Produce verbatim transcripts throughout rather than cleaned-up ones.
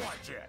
Watch it!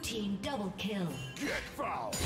Team double kill. Get fouled!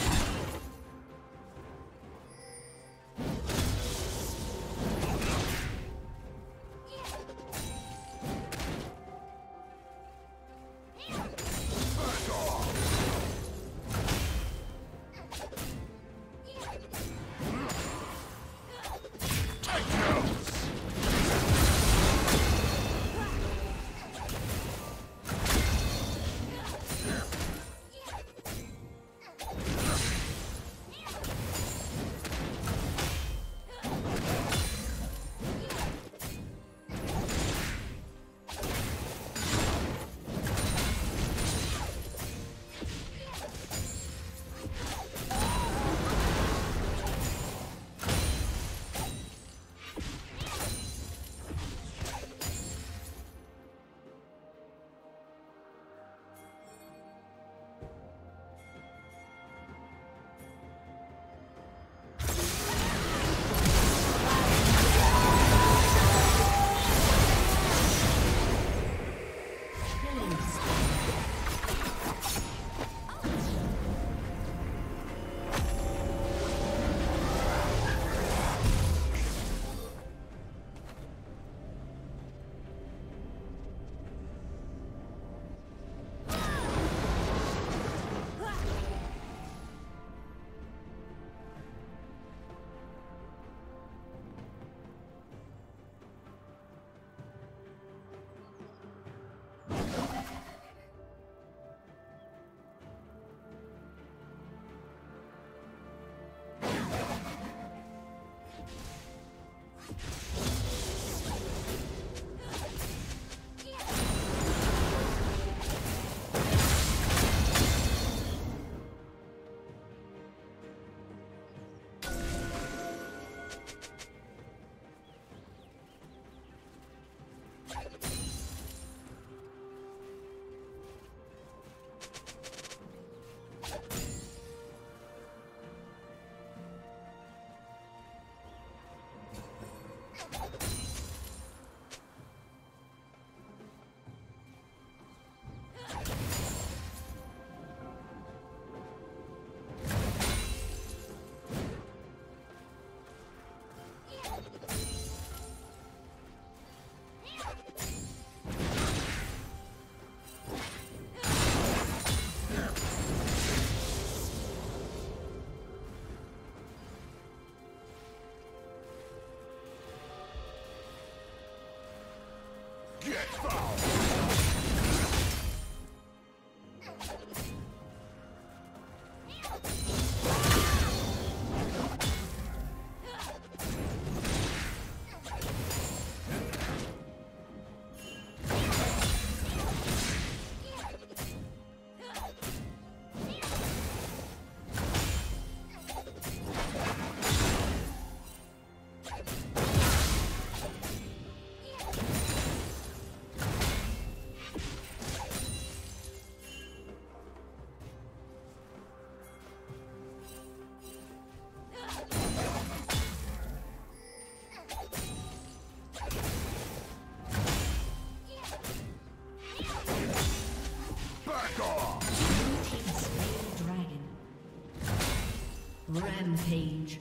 Rampage.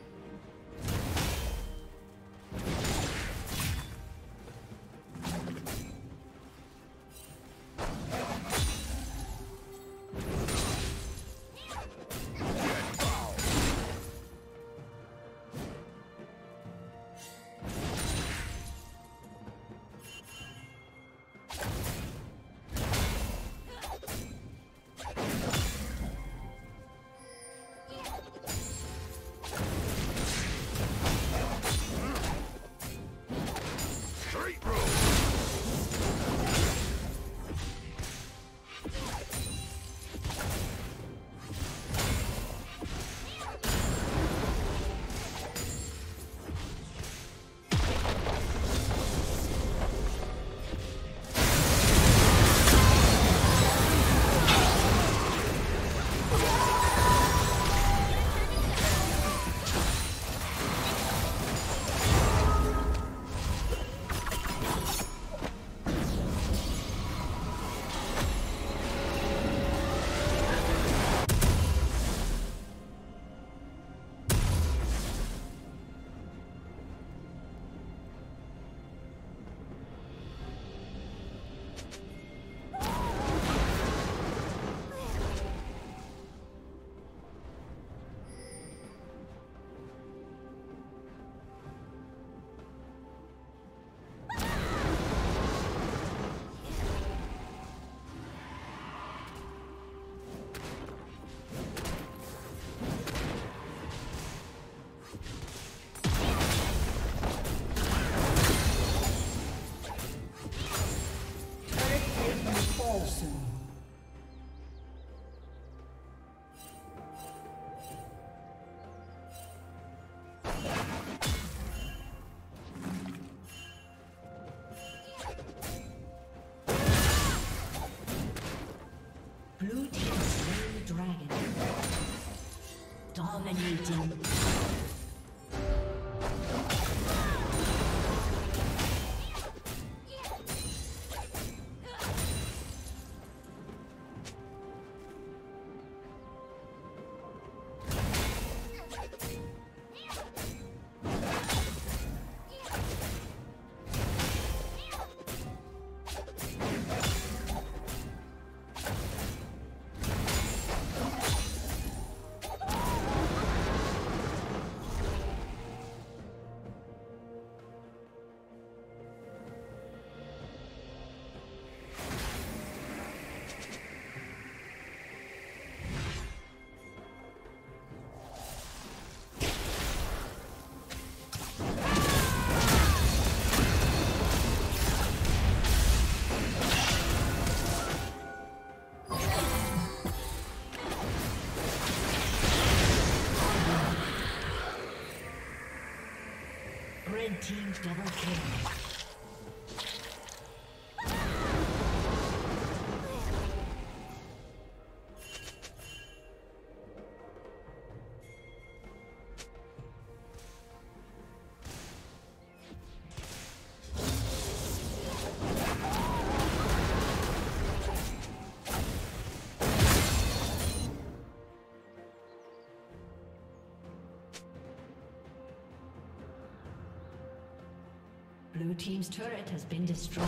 Mountain. Team double kill. Blue team's turret has been destroyed.